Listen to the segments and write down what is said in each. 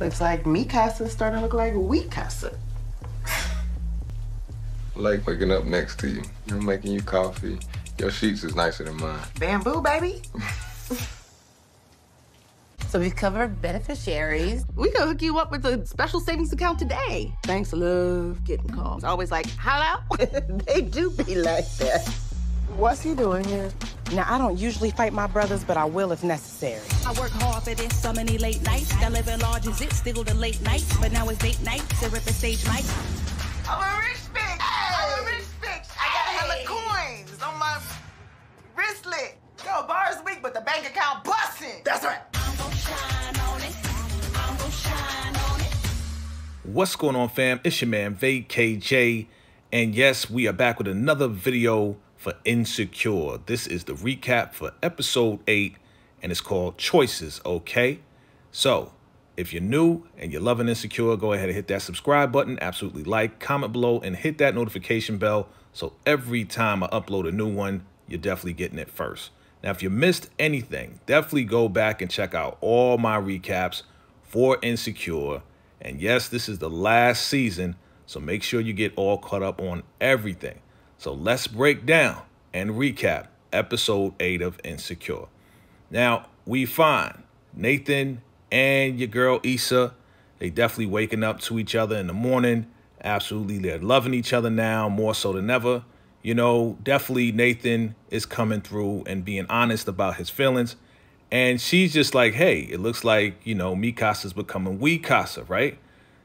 Looks like mi casa is starting to look like we casa. I like waking up next to you. I'm making you coffee. Your sheets is nicer than mine. Bamboo, baby. So we've covered beneficiaries. We gonna hook you up with a special savings account today. Thanks, love. Getting calls. Always like, hello? They do be like that. What's he doing here? Now, I don't usually fight my brothers, but I will if necessary. I work hard for this, so many late nights. I live in large as it's still the late nights. But now it's date night, syrup and stage light. I'm a rich bitch. I'm a rich bitch. I got hella coins on my wristlet. Yo, bars weak, but the bank account busting. That's right. What's going on, fam? It's your man Vay KJ, and yes, we are back with another video for Insecure. This is the recap for episode 8, and it's called Choices, okay? So, if you're new and you're loving Insecure, go ahead and hit that subscribe button, absolutely like, comment below, and hit that notification bell so every time I upload a new one, you're definitely getting it first. Now, if you missed anything, definitely go back and check out all my recaps for Insecure. And yes, this is the last season, so make sure you get all caught up on everything. So let's break down and recap episode 8 of Insecure. Now, we find Nathan and your girl Issa, they definitely waking up to each other in the morning. Absolutely, they're loving each other now, more so than ever. You know, definitely Nathan is coming through and being honest about his feelings. And she's just like, hey, it looks like, you know, mi casa's becoming we casa, right?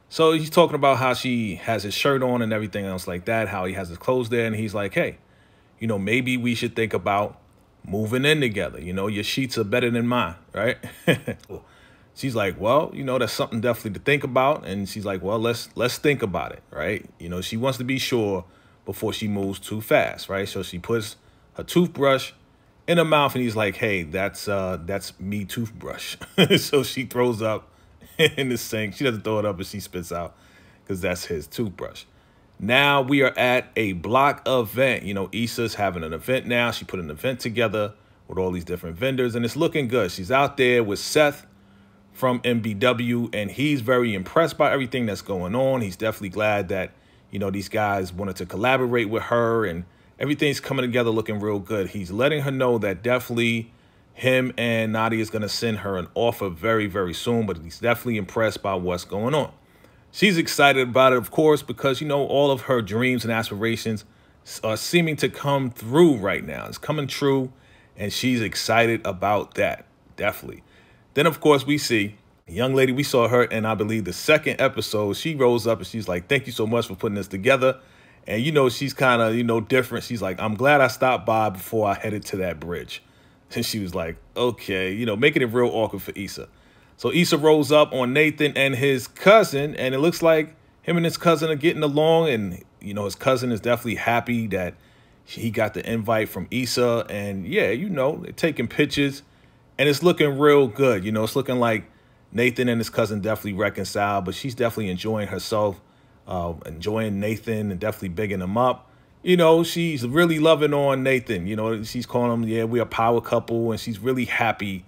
So he's talking about how she has his shirt on and everything else like that, how he has his clothes there. And he's like, hey, you know, maybe we should think about moving in together. You know, your sheets are better than mine, right? She's like, well, you know, that's something definitely to think about. And she's like, well, let's think about it, right? You know, she wants to be sure before she moves too fast, right? So she puts her toothbrush in her mouth, and he's like, hey, that's me toothbrush. So she throws up in the sink. She doesn't throw it up, but she spits out because that's his toothbrush. Now we are at a block event. You know, Issa's having an event now. She put an event together with all these different vendors, and it's looking good. She's out there with Seth from MBW, and he's very impressed by everything that's going on. He's definitely glad that, you know, these guys wanted to collaborate with her, and everything's coming together looking real good. He's letting her know that definitely him and Nadia is going to send her an offer very, very soon, but he's definitely impressed by what's going on. She's excited about it, of course, because, you know, all of her dreams and aspirations are seeming to come through right now. It's coming true, and she's excited about that, definitely. Then, of course, we see a young lady. We saw her in, I believe, the second episode. She rose up and she's like, thank you so much for putting this together. And, you know, she's kind of, you know, different. She's like, I'm glad I stopped by before I headed to that bridge. And she was like, okay, you know, making it real awkward for Issa. So Issa rolls up on Nathan and his cousin, and it looks like him and his cousin are getting along. And, you know, his cousin is definitely happy that he got the invite from Issa. And, yeah, you know, they're taking pictures, and it's looking real good. You know, it's looking like Nathan and his cousin definitely reconciled, but she's definitely enjoying herself. Enjoying Nathan and definitely bigging him up. You know, she's really loving on Nathan. You know, she's calling him, yeah, we're a power couple, and she's really happy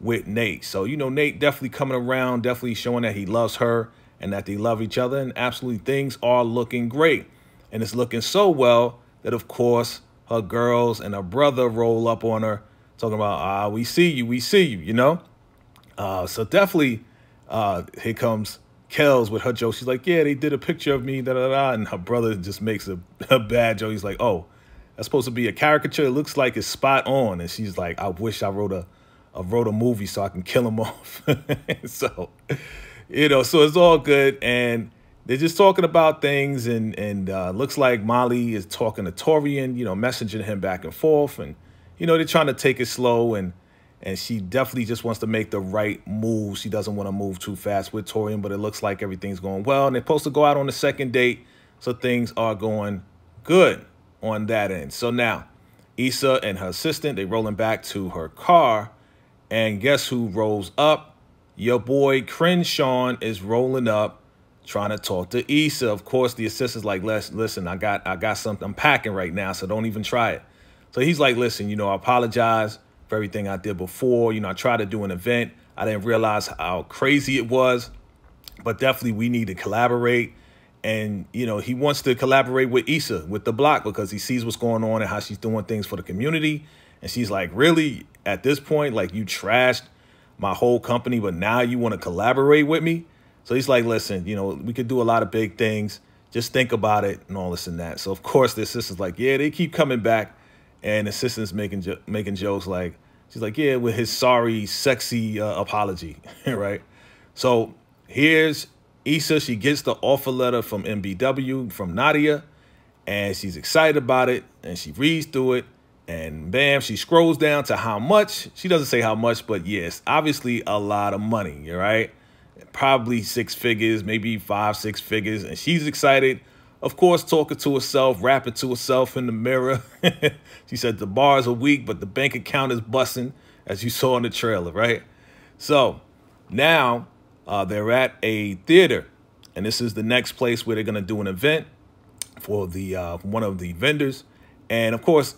with Nate. So, you know, Nate definitely coming around, definitely showing that he loves her and that they love each other, and absolutely things are looking great. And it's looking so well that, of course, her girls and her brother roll up on her talking about, ah, we see you, you know? So definitely here comes Kells with her joke. She's like, yeah, they did a picture of me, da da da. And her brother just makes a bad joke. He's like, oh, that's supposed to be a caricature. It looks like it's spot on. And she's like, I wish I wrote a movie so I can kill him off. So, you know, so it's all good. And they're just talking about things. And looks like Molly is talking to Torian, you know, messaging him back and forth. And, you know, they're trying to take it slow. And she definitely just wants to make the right move. She doesn't want to move too fast with Torian, but it looks like everything's going well. And they're supposed to go out on the second date, so things are going good on that end. So now Issa and her assistant, they're rolling back to her car. And guess who rolls up? Your boy Crenshaw is rolling up trying to talk to Issa. Of course, the assistant's like, listen, I got something. I'm packing right now, so don't even try it. So he's like, listen, you know, I apologize for everything I did before. You know, I tried to do an event. I didn't realize how crazy it was. But definitely we need to collaborate. And, you know, he wants to collaborate with Issa, with The Block, because he sees what's going on and how she's doing things for the community. And she's like, really, at this point, like, you trashed my whole company, but now you want to collaborate with me? So he's like, listen, you know, we could do a lot of big things. Just think about it and all this and that. So, of course, the assistant's like, yeah, they keep coming back. And the assistant's making jokes like, she's like, yeah, with his sorry, sexy apology, right? So here's Issa. She gets the offer letter from MBW, from Nadia, and she's excited about it. And she reads through it, and bam, she scrolls down to how much. She doesn't say how much, but yes, obviously a lot of money, right? Probably six figures, maybe five, six figures. And she's excited, of course, talking to herself, rapping to herself in the mirror. She said the bars are weak, but the bank account is busting, as you saw in the trailer, right? So now they're at a theater, and this is the next place where they're going to do an event for the one of the vendors. And, of course,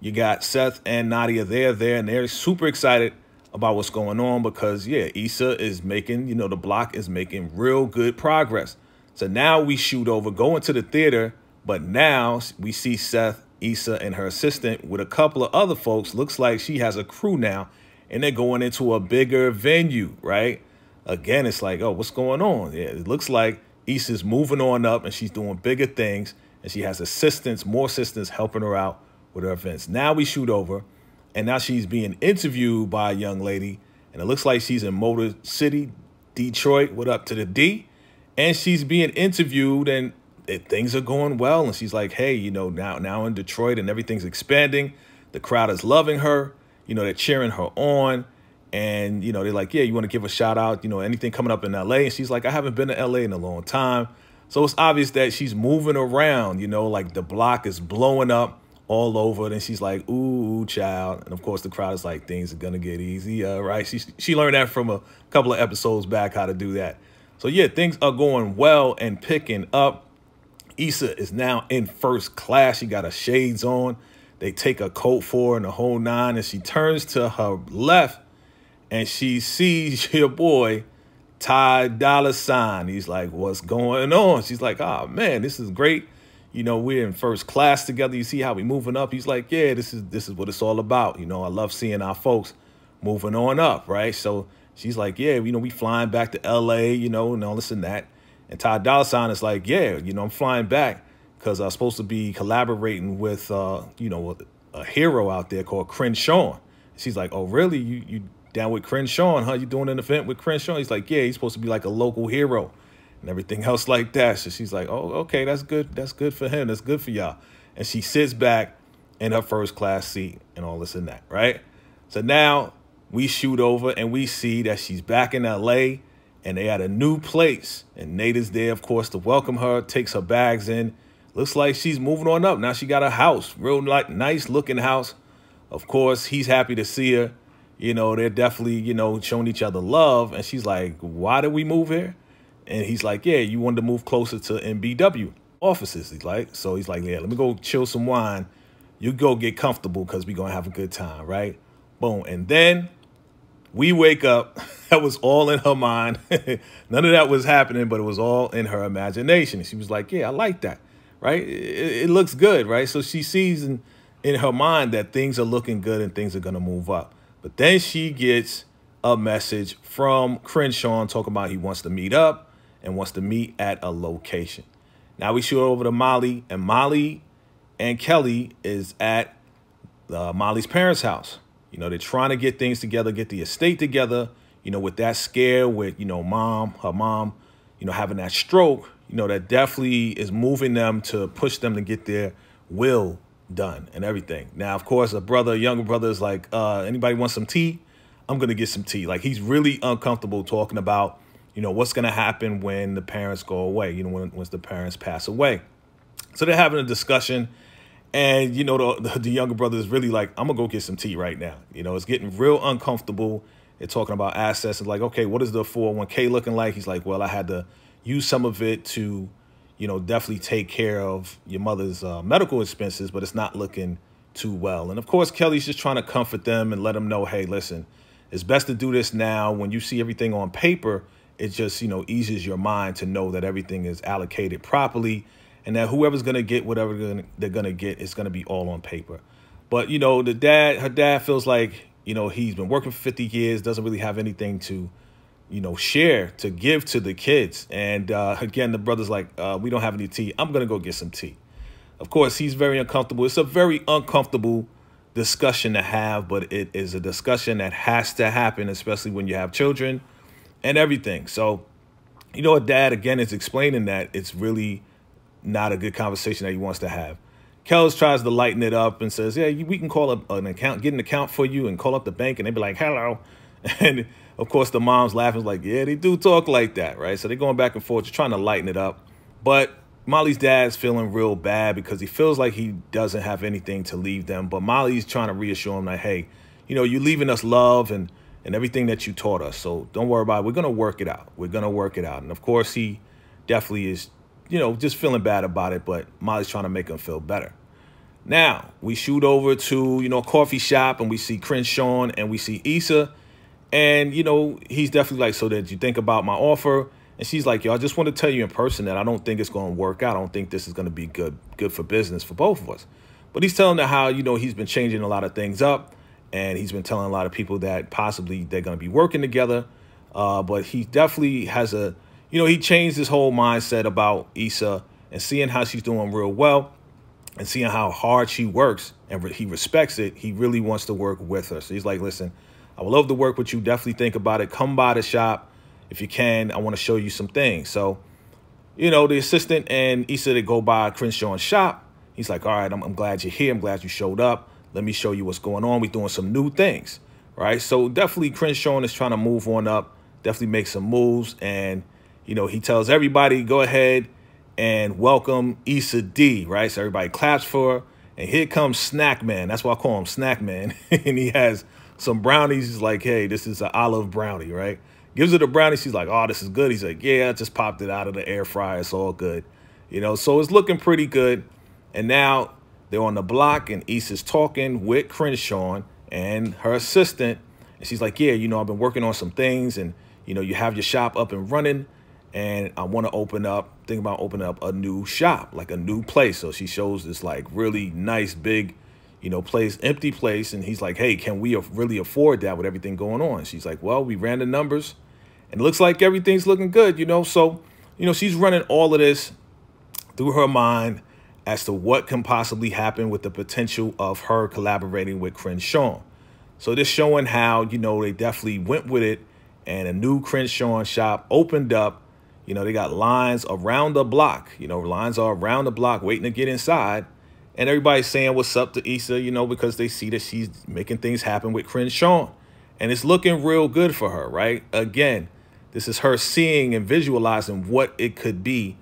you got Seth and Nadia there, and they're super excited about what's going on because, yeah, Issa is making, you know, The Block is making real good progress. So now we shoot over, go into the theater, but now we see Seth, Issa, and her assistant with a couple of other folks. Looks like she has a crew now, and they're going into a bigger venue, right? Again, it's like, oh, what's going on? Yeah, it looks like Issa's moving on up, and she's doing bigger things, and she has assistants, more assistants helping her out with her events. Now we shoot over, and now she's being interviewed by a young lady, and it looks like she's in Motor City, Detroit, what up to the D? And she's being interviewed, and things are going well. And she's like, hey, you know, now in Detroit and everything's expanding. The crowd is loving her. You know, they're cheering her on. And, you know, they're like, yeah, you want to give a shout out? You know, anything coming up in L.A.? And she's like, I haven't been to L.A. in a long time. So it's obvious that she's moving around, you know, like The Block is blowing up all over. And she's like, ooh, child. And, of course, the crowd is like, things are going to get easier, right? She learned that from a couple of episodes back, how to do that. So, yeah, things are going well and picking up. Issa is now in first class. She got her shades on. They take a coat for her and the whole nine. And she turns to her left and she sees your boy, Ty Dollar Sign. He's like, what's going on? She's like, oh, man, this is great. You know, we're in first class together. You see how we moving up? He's like, yeah, this is what it's all about. You know, I love seeing our folks moving on up, right? So she's like, yeah, you know, we flying back to L.A., you know, and all this and that. And Ty Dollar Sign is like, yeah, you know, I'm flying back because I'm supposed to be collaborating with, you know, a hero out there called Crenshaw. She's like, oh, really? You down with Crenshaw, huh? You doing an event with Crenshaw? He's like, yeah, he's supposed to be like a local hero and everything else like that. So she's like, oh, okay, that's good. That's good for him. That's good for y'all. And she sits back in her first class seat and all this and that, right? So now we shoot over and we see that she's back in L.A. and they at a new place. And Nate is there, of course, to welcome her, takes her bags in. Looks like she's moving on up. Now she got a house, real nice looking house. Of course, he's happy to see her. You know, they're definitely, you know, showing each other love. And she's like, why did we move here? And he's like, yeah, you wanted to move closer to MBW offices. He's like, so he's like, yeah, let me go chill some wine. You go get comfortable because we're going to have a good time, right? Boom. And then we wake up. That was all in her mind. None of that was happening, but it was all in her imagination. And she was like, yeah, I like that, right? It looks good, right? So she sees in her mind that things are looking good and things are going to move up. But then she gets a message from Crenshaw talking about he wants to meet up and wants to meet at a location. Now we shoot over to Molly, and Molly and Kelly is at Molly's parents' house. You know, they're trying to get things together, get the estate together, you know, with that scare with, you know, her mom, you know, having that stroke, you know, that definitely is moving them to push them to get their will done and everything. Now, of course, a younger brother is like, anybody want some tea? I'm going to get some tea. Like, he's really uncomfortable talking about, you know, what's going to happen when the parents go away, you know, once the parents pass away. So they're having a discussion. And, you know, the younger brother is really like, I'm going to go get some tea right now. You know, it's getting real uncomfortable. They're talking about assets. It's like, okay, what is the 401k looking like? He's like, well, I had to use some of it to, you know, definitely take care of your mother's medical expenses, but it's not looking too well. And, of course, Kelly's just trying to comfort them and let them know, hey, listen, it's best to do this now. When you see everything on paper, it just, you know, eases your mind to know that everything is allocated properly and that whoever's going to get whatever they're going to get, it's going to be all on paper. But, you know, the dad, her dad feels like, you know, he's been working for 50 years, doesn't really have anything to, you know, share, to give to the kids. And again, the brother's like, we don't have any tea. I'm going to go get some tea. Of course, he's very uncomfortable. It's a very uncomfortable discussion to have, but it is a discussion that has to happen, especially when you have children and everything. So, you know, a dad, again, is explaining that it's really not a good conversation that he wants to have. Kells tries to lighten it up and says, yeah, we can call up an account, get an account for you and call up the bank. And they'd be like, hello. And of course, the mom's laughing like, yeah, they do talk like that. Right. So they're going back and forth, just trying to lighten it up. But Molly's dad's feeling real bad because he feels like he doesn't have anything to leave them. But Molly's trying to reassure him like, hey, you know, you're leaving us love and everything that you taught us. So don't worry about it. We're going to work it out. We're going to work it out. And of course, he definitely is, you know, just feeling bad about it. But Molly's trying to make him feel better. Now, we shoot over to, you know, a coffee shop and we see Crenshaw and we see Issa. And, you know, he's definitely like, so did you think about my offer? And she's like, yo, I just want to tell you in person that I don't think it's going to work out. I don't think this is going to be good for business for both of us. But he's telling her how, you know, he's been changing a lot of things up. And he's been telling a lot of people that possibly they're going to be working together. But he definitely has a, you know, he changed his whole mindset about Issa and seeing how she's doing real well and seeing how hard she works and he respects it. He really wants to work with her. So he's like, listen, I would love to work with you. Definitely think about it. Come by the shop. If you can, I want to show you some things. So, you know, the assistant and Issa, they go by Crenshaw's shop. He's like, all right, I'm glad you're here. I'm glad you showed up. Let me show you what's going on. We're doing some new things, right? So definitely Crenshaw is trying to move on up, definitely make some moves. And, you know, he tells everybody, go ahead and welcome Issa D, right? So everybody claps for her. And here comes Snack Man. That's why I call him Snack Man. And he has some brownies. He's like, hey, this is an olive brownie, right? Gives her the brownie. She's like, oh, this is good. He's like, yeah, I just popped it out of the air fryer. It's all good. You know, so it's looking pretty good. And now they're on the block and Issa's talking with Crenshaw and her assistant. And she's like, yeah, you know, I've been working on some things and, you know, you have your shop up and running. And I want to open up, think about opening up a new shop, like a new place. So she shows this like really nice, big, you know, place, empty place. And he's like, hey, can we really afford that with everything going on? She's like, well, we ran the numbers. And it looks like everything's looking good, you know. So, you know, she's running all of this through her mind as to what can possibly happen with the potential of her collaborating with Crenshaw. So this showing how, you know, they definitely went with it and a new Crenshaw shop opened up. You know, they got lines around the block. You know, lines are around the block waiting to get inside. And everybody's saying what's up to Issa, you know, because they see that she's making things happen with Crenshaw. And it's looking real good for her, right? Again, this is her seeing and visualizing what it could be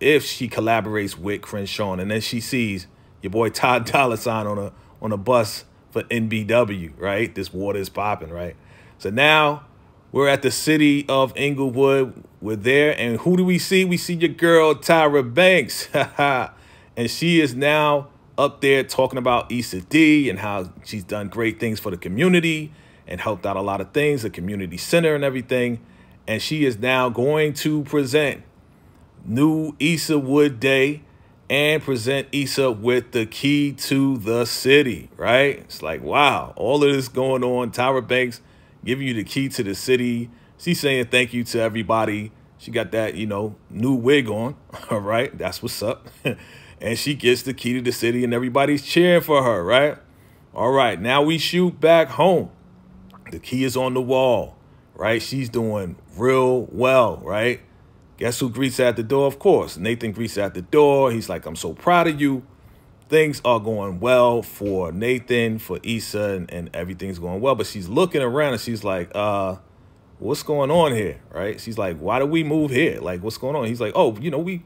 if she collaborates with Crenshaw. And then she sees your boy Ty Dollar Sign on a bus for MBW, right? This water is popping, right? So now we're at the city of Inglewood. We're there. And who do we see? We see your girl, Tyra Banks. And she is now up there talking about Issa D and how she's done great things for the community and helped out a lot of things, the community center and everything. And she is now going to present new Issa Wood Day and present Issa with the key to the city, right? It's like, wow, all of this going on. Tyra Banks giving you the key to the city. She's saying thank you to everybody. She got that, you know, new wig on, all right? That's what's up. And she gets the key to the city and everybody's cheering for her, right? All right, now we shoot back home. The key is on the wall, right? She's doing real well, right? Guess who greets at the door? Of course, Nathan greets at the door. He's like, I'm so proud of you. Things are going well for Nathan, for Issa, and everything's going well. But she's looking around and she's like, what's going on here, right? She's like, why do we move here? Like, what's going on? He's like, oh, you know, we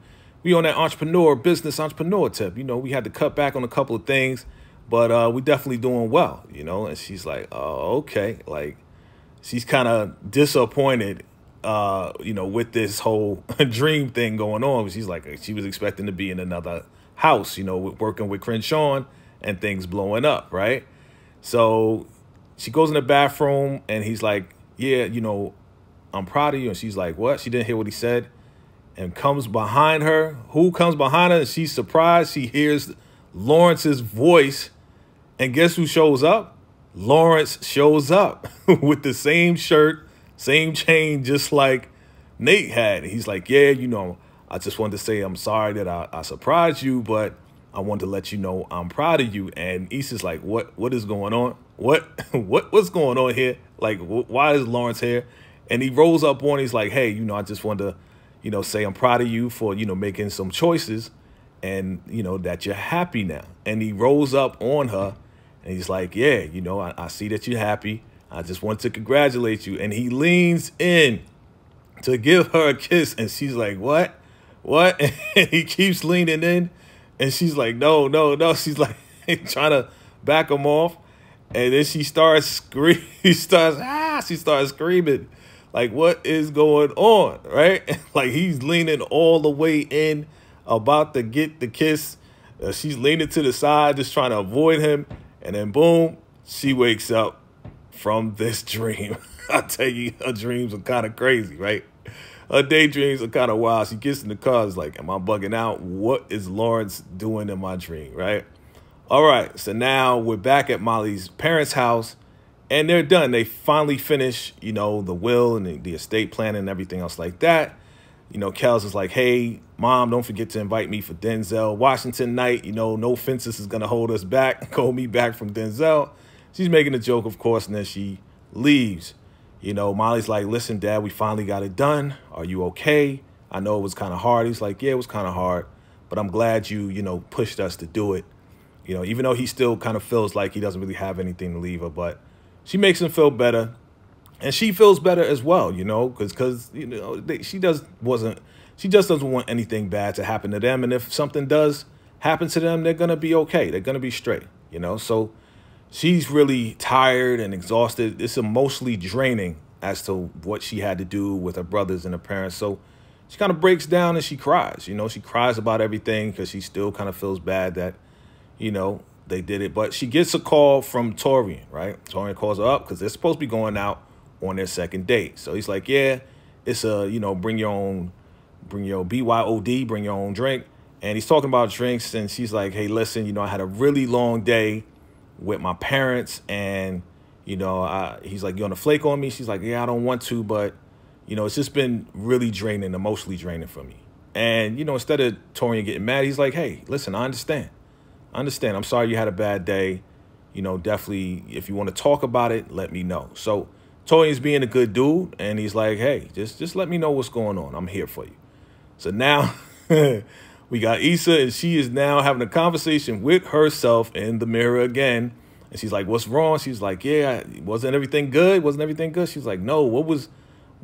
on that business entrepreneur tip. You know, we had to cut back on a couple of things, but we definitely doing well, you know? And she's like, oh, okay. Like, she's kind of disappointed, you know, with this whole dream thing going on. She's like, she was expecting to be in another house, you know, working with Crenshaw and things blowing up, right? So she goes in the bathroom and he's like, yeah, you know, I'm proud of you. And she's like, what? She didn't hear what he said. And comes behind her. Who comes behind her? And she's surprised. She hears Lawrence's voice. And guess who shows up? Lawrence shows up with the same shirt, same chain, just like Nate had. And he's like, yeah, you know, I just wanted to say I'm sorry that I surprised you, but I wanted to let you know I'm proud of you. And Issa's like, what is going on? What's going on here? Like, why is Lawrence here? And he rolls up on, he's like, hey, you know, I just wanted to, you know, say I'm proud of you for, you know, making some choices and, you know, that you're happy now. And he rolls up on her and he's like, yeah, you know, I see that you're happy. I just want to congratulate you. And he leans in to give her a kiss. And she's like, what? And he keeps leaning in. And she's like, no. She's like trying to back him off. And then she starts screaming. She starts screaming. Like, what is going on, right? Like, he's leaning all the way in, about to get the kiss. She's leaning to the side, just trying to avoid him. And then, boom, she wakes up from this dream. I tell you, her dreams are kind of crazy, right? Her daydreams are kind of wild. She gets in the car, is like, am I bugging out? What is Lawrence doing in my dream, right? All right, so now we're back at Molly's parents' house. And they're done. They finally finish, you know, the will and the estate planning and everything else like that. You know, Kels is like, hey, Mom, don't forget to invite me for Denzel Washington night. You know, no fences is going to hold us back, hold me back from Denzel. She's making a joke, of course, and then she leaves. You know, Molly's like, listen, Dad, we finally got it done. Are you okay? I know it was kind of hard. He's like, yeah, it was kind of hard, but I'm glad you, you know, pushed us to do it. You know, even though he still kind of feels like he doesn't really have anything to leave her, but she makes him feel better, and she feels better as well, you know, because you know she just doesn't want anything bad to happen to them, and if something does happen to them, they're gonna be okay, they're gonna be straight, you know. So she's really tired and exhausted. It's emotionally draining as to what she had to do with her brothers and her parents. So she kind of breaks down and she cries, you know. She cries about everything because she still kind of feels bad that, you know, they did it. But she gets a call from Torian, right? Torian calls her up because they're supposed to be going out on their second date. So he's like, yeah, it's a, you know, bring your own drink. And he's talking about drinks. And she's like, hey, listen, you know, I had a really long day with my parents. And, you know, he's like, you want to flake on me? She's like, yeah, I don't want to. But, you know, it's just been really draining, emotionally draining for me. And, you know, instead of Torian getting mad, he's like, hey, listen, I understand. I'm sorry you had a bad day. You know, definitely, if you want to talk about it, let me know. So Torian's being a good dude, and he's like, hey, just let me know what's going on. I'm here for you. So now we got Issa, and she is now having a conversation with herself in the mirror again. And she's like, what's wrong? She's like, yeah, wasn't everything good? Wasn't everything good? She's like, no, what was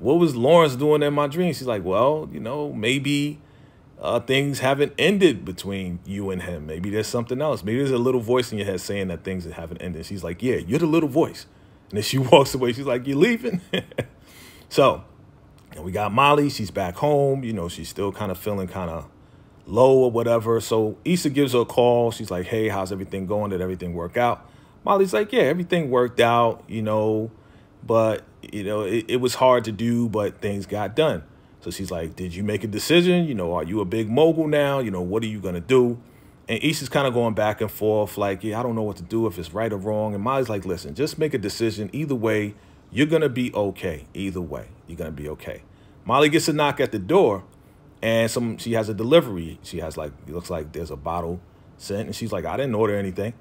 Lawrence doing in my dream? She's like, well, you know, maybe things haven't ended between you and him. Maybe there's something else. Maybe there's a little voice in your head saying that things haven't ended. She's like, yeah, you're the little voice. And then she walks away. She's like, you leaving? So, and we got Molly. She's back home. You know, she's still kind of feeling kind of low or whatever. So Issa gives her a call. She's like, hey, how's everything going? Did everything work out? Molly's like, yeah, everything worked out, you know, but, you know, it was hard to do, but things got done. So she's like, did you make a decision? You know, are you a big mogul now? You know, what are you going to do? And Issa's kind of going back and forth like, yeah, I don't know what to do, if it's right or wrong. And Molly's like, listen, just make a decision. Either way, you're going to be okay. Either way, you're going to be okay. Molly gets a knock at the door, and she has a delivery. She has, like, it looks like there's a bottle sent. And she's like, I didn't order anything,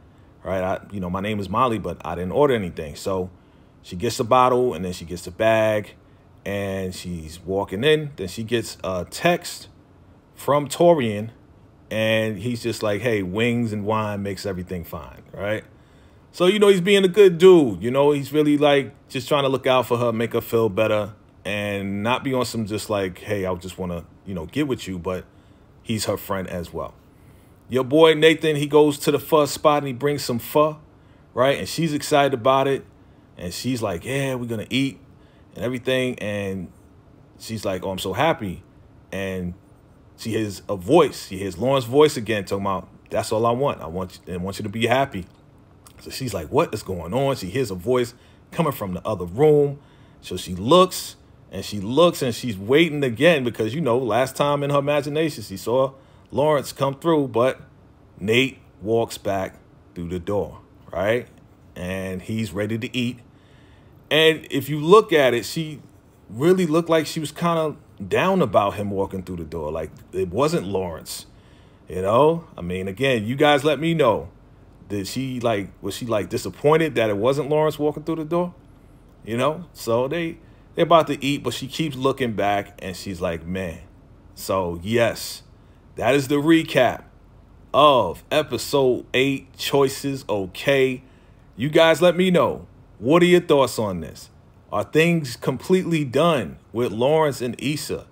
right? You know, my name is Molly, but I didn't order anything. So she gets the bottle, and then she gets the bag. And she's walking in. Then she gets a text from Torian. And he's just like, hey, wings and wine makes everything fine, right? So, you know, he's being a good dude. You know, he's really, like, just trying to look out for her, make her feel better. And not be on some just like, hey, I just want to, you know, get with you. But he's her friend as well. Your boy Nathan, he goes to the pho spot and he brings some pho, right? And she's excited about it. And she's like, yeah, we're going to eat and everything. And she's like, oh, I'm so happy. And she hears a voice. She hears Lauren's voice again talking about, that's all I want. I want you to be happy. So she's like, what is going on? She hears a voice coming from the other room. So she looks, And she looks and she's waiting again because, you know, last time in her imagination, she saw Lawrence come through, but Nate walks back through the door, right? And he's ready to eat. And if you look at it, she really looked like she was kind of down about him walking through the door. Like, it wasn't Lawrence, you know? I mean, again, you guys let me know. Did she, like, was she, like, disappointed that it wasn't Lawrence walking through the door? You know? So they're about to eat, but she keeps looking back, and she's like, man. So, yes, that is the recap of episode 8, Choices Okay. You guys let me know. What are your thoughts on this? Are things completely done with Lawrence and Issa?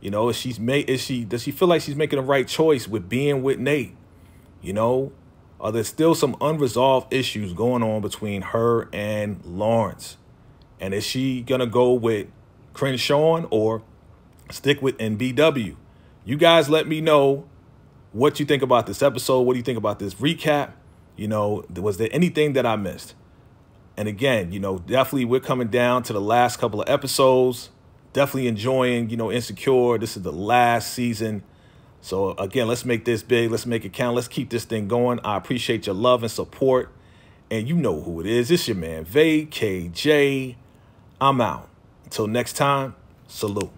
You know, does she feel like she's making the right choice with being with Nate? You know, are there still some unresolved issues going on between her and Lawrence? And is she going to go with Crenshaw or stick with MBW? You guys let me know what you think about this episode. What do you think about this recap? You know, was there anything that I missed? And again, you know, definitely we're coming down to the last couple of episodes. Definitely enjoying, you know, Insecure. This is the last season. So again, let's make this big. Let's make it count. Let's keep this thing going. I appreciate your love and support. And you know who it is. It's your man, Vay KJ. I'm out. Until next time, salute.